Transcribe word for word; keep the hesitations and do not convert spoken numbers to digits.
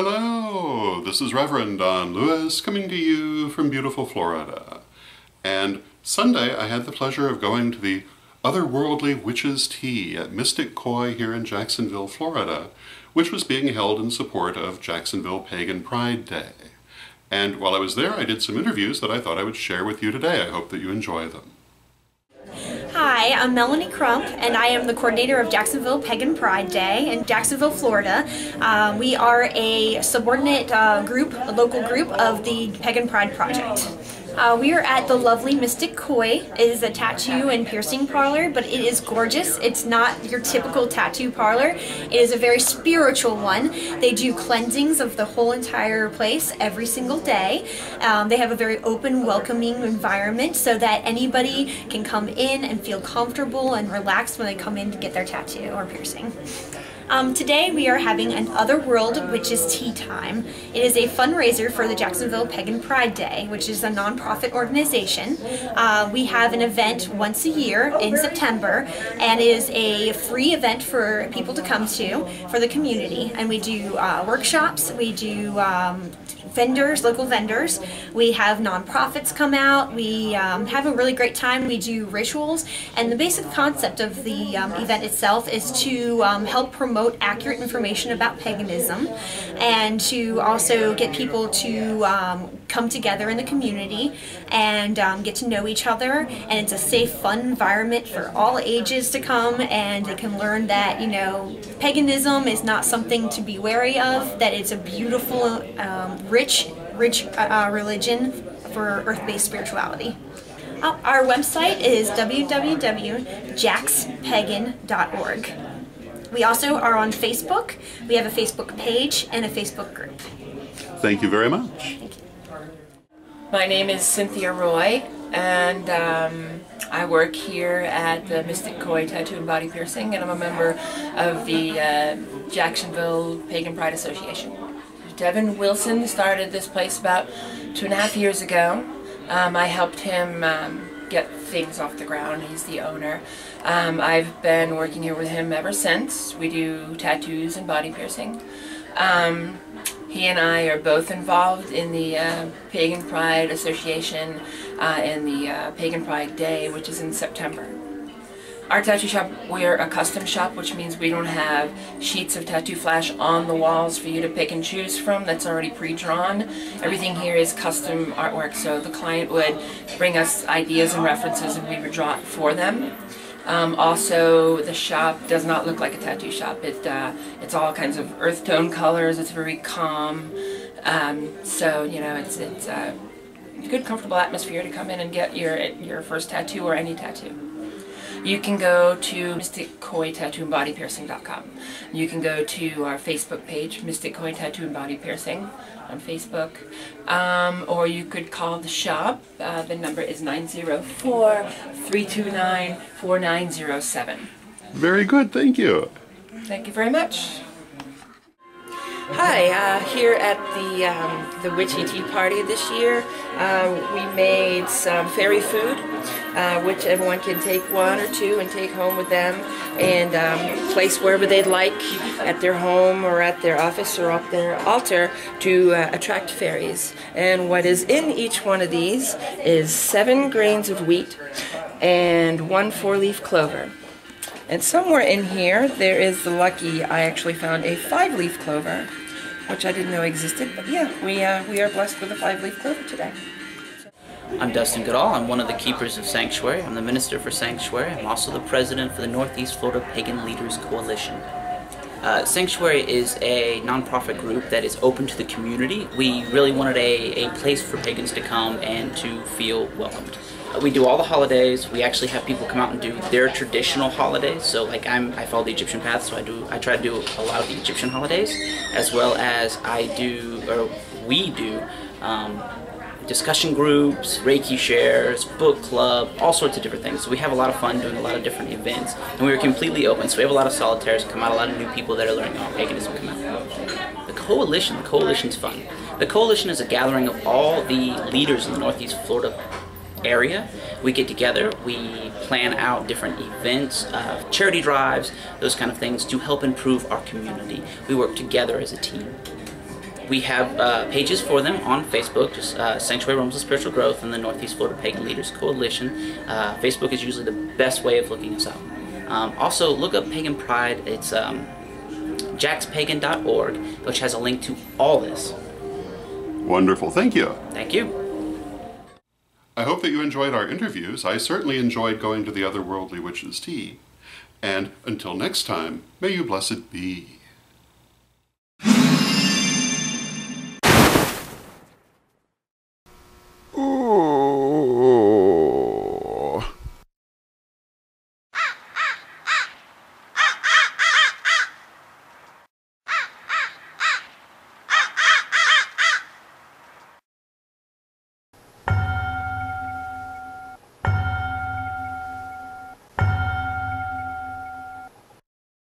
Hello, this is Reverend Don Lewis coming to you from beautiful Florida. And Sunday I had the pleasure of going to the Otherworld Witches' Tea at Mystic Koi here in Jacksonville, Florida, which was being held in support of Jacksonville Pagan Pride Day. And while I was there, I did some interviews that I thought I would share with you today. I hope that you enjoy them. Hi, I'm Melanie Crump, and I am the coordinator of Jacksonville Pagan Pride Day in Jacksonville, Florida. Uh, we are a subordinate uh, group, a local group of the Pagan Pride Project. Uh, we are at the lovely Mystic Koi. It is a tattoo and piercing parlor, but it is gorgeous. It's not your typical tattoo parlor. It is a very spiritual one. They do cleansings of the whole entire place every single day. Um, they have a very open, welcoming environment so that anybody can come in and feel comfortable and relaxed when they come in to get their tattoo or piercing. Um, today we are having an Otherworld Witches' Tea Time. It is a fundraiser for the Jacksonville Pagan Pride Day, which is a nonprofit organization. Uh, we have an event once a year in September, and it is a free event for people to come to, for the community. And we do uh, workshops, we do um, vendors, local vendors, we have nonprofits come out, we um, have a really great time, we do rituals. And the basic concept of the um, event itself is to um, help promote accurate information about paganism and to also get people to um, come together in the community and um, get to know each other. And it's a safe, fun environment for all ages to come, and they can learn that, you know, paganism is not something to be wary of, that it's a beautiful, um, rich, rich uh, religion for earth-based spirituality. Uh, our website is w w w dot jacks pagan dot org. We also are on Facebook. We have a Facebook page and a Facebook group. Thank you very much. Thank you. My name is Synthia Roy, and um, I work here at the Mystic Koi Tattoo and Body Piercing, and I'm a member of the uh, Jacksonville Pagan Pride Association. Devin Wilson started this place about two and a half years ago. Um, I helped him um, get things off the ground. He's the owner. Um, I've been working here with him ever since. We do tattoos and body piercing. Um, he and I are both involved in the uh, Pagan Pride Association uh, and the uh, Pagan Pride Day, which is in September. Our tattoo shop, we're a custom shop, which means we don't have sheets of tattoo flash on the walls for you to pick and choose from. That's already pre-drawn. Everything here is custom artwork, so the client would bring us ideas and references and we would draw it for them. Um, also, the shop does not look like a tattoo shop. It, uh, it's all kinds of earth tone colors. It's very calm. Um, so, you know, it's, it's a good, comfortable atmosphere to come in and get your, your first tattoo or any tattoo. You can go to Mystic Koi Tattoo and Body Piercing dot com. You can go to our Facebook page, Mystic Koi Tattoo and Body Piercing on Facebook. Um, or you could call the shop. Uh, the number is nine zero four, three two nine, four nine zero seven. Very good, thank you. Thank you very much. Hi, uh, here at the, um, the Witchy Tea Party this year, uh, we made some fairy food, uh, which everyone can take one or two and take home with them and um, place wherever they'd like, at their home or at their office or up their altar, to uh, attract fairies. And what is in each one of these is seven grains of wheat and one four-leaf clover. And somewhere in here, there is the lucky, I actually found a five-leaf clover, which I didn't know existed, but yeah, we, uh, we are blessed with a five-leaf clover today. I'm Dustin Goodall. I'm one of the keepers of Sanctuary. I'm the minister for Sanctuary. I'm also the president for the Northeast Florida Pagan Leaders Coalition. Uh, Sanctuary is a nonprofit group that is open to the community. We really wanted a, a place for pagans to come and to feel welcomed. We do all the holidays. We actually have people come out and do their traditional holidays. So, like, I'm, I follow the Egyptian path, so I do. I try to do a lot of the Egyptian holidays, as well as I do, or we do, um, discussion groups, Reiki shares, book club, all sorts of different things. So we have a lot of fun doing a lot of different events, and we are completely open. So we have a lot of solitaires come out, a lot of new people that are learning about paganism come out. The coalition, the coalition's fun. The coalition is a gathering of all the leaders in the Northeast Florida area. We get together, we plan out different events, uh, charity drives, those kind of things to help improve our community. We work together as a team. we have uh, pages for them on Facebook, just uh, Sanctuary Realms of Spiritual Growth and the Northeast Florida Pagan Leaders Coalition. Uh, Facebook is usually the best way of looking us up. Um, also, look up Pagan Pride. It's um, jax pagan dot org, which has a link to all this. Wonderful. Thank you. Thank you. I hope that you enjoyed our interviews. I certainly enjoyed going to the Otherworldly Witches' Tea. And until next time, may you blessed be.